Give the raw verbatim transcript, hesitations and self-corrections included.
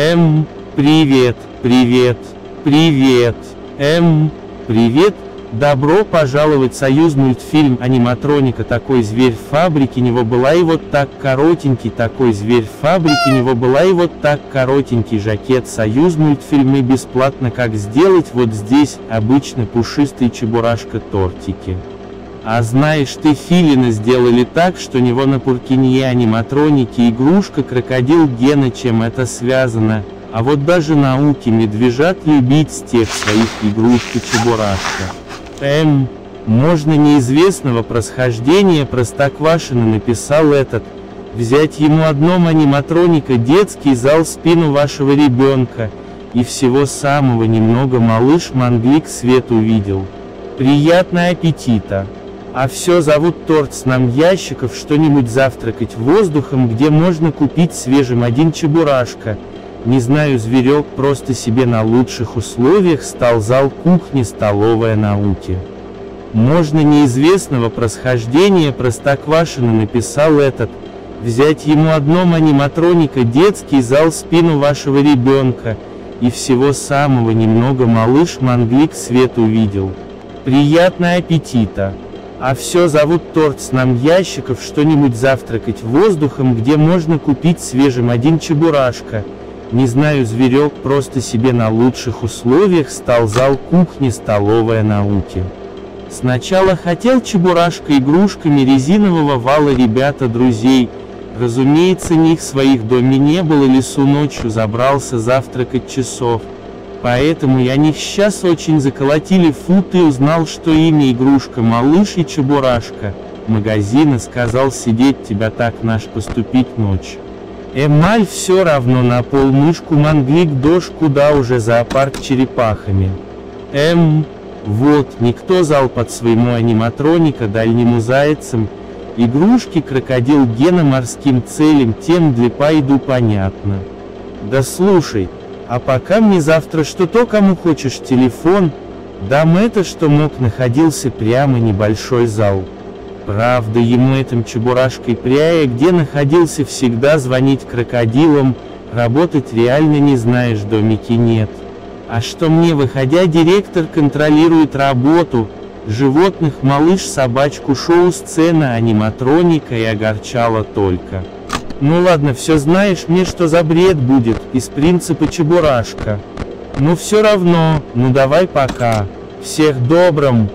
М, привет, привет, привет, М, привет, добро пожаловать в Союзмультфильм. Аниматроника «Такой зверь в фабрике него была и вот так коротенький», «Такой зверь в фабрике него была и вот так коротенький», жакет Союзмультфильмы бесплатно. Как сделать? Вот здесь обычно пушистый чебурашка тортики. А знаешь ты, филина сделали так, что у него на Пуркинье аниматроники игрушка Крокодил Гена. Чем это связано? А вот даже науки медвежат любить с тех своих игрушки чебурашка. Эм, можно неизвестного происхождения Простоквашино написал этот. Взять ему одном аниматроника детский зал в спину вашего ребенка. И всего самого немного, малыш Манглик свет увидел. Приятного аппетита! А все зовут торт с нам ящиков, что-нибудь завтракать воздухом, где можно купить свежим один чебурашка. Не знаю, зверек просто себе на лучших условиях стал зал кухни, столовая науки. Можно неизвестного происхождения Простоквашино написал этот. Взять ему одном аниматроника детский зал в спину вашего ребенка. И всего самого немного, малыш Манглик свет увидел. Приятного аппетита! А все зовут торт с нам ящиков, что-нибудь завтракать воздухом, где можно купить свежим один чебурашка. Не знаю, зверек просто себе на лучших условиях стал зал кухни, столовая науки. Сначала хотел чебурашка игрушками резинового вала ребята друзей. Разумеется, них своих в доме не было, лесу ночью забрался завтракать часов. Поэтому я них сейчас очень заколотили. Фу ты, узнал, что имя игрушка малыш и чебурашка. Магазина сказал сидеть тебя так наш поступить ночь. Эмаль все равно на пол мышку Манглик дождь, куда уже зоопарк черепахами. Эм, вот, никто зал под своему аниматроника дальнему зайцам, игрушки Крокодил Гена морским целям, тем для пойду понятно. Да слушай. А пока мне завтра что-то, кому хочешь телефон, дам это, что мог. Находился прямо небольшой зал. Правда, ему этим чебурашкой пряя, где находился всегда звонить крокодилам, работать реально не знаешь, домики нет. А что мне, выходя, директор контролирует работу, животных, малыш, собачку, шоу, сцена, аниматроника, и огорчало только. Ну ладно, все знаешь мне, что за бред будет, из принципа чебурашка. Ну все равно, ну давай пока. Всех добрым.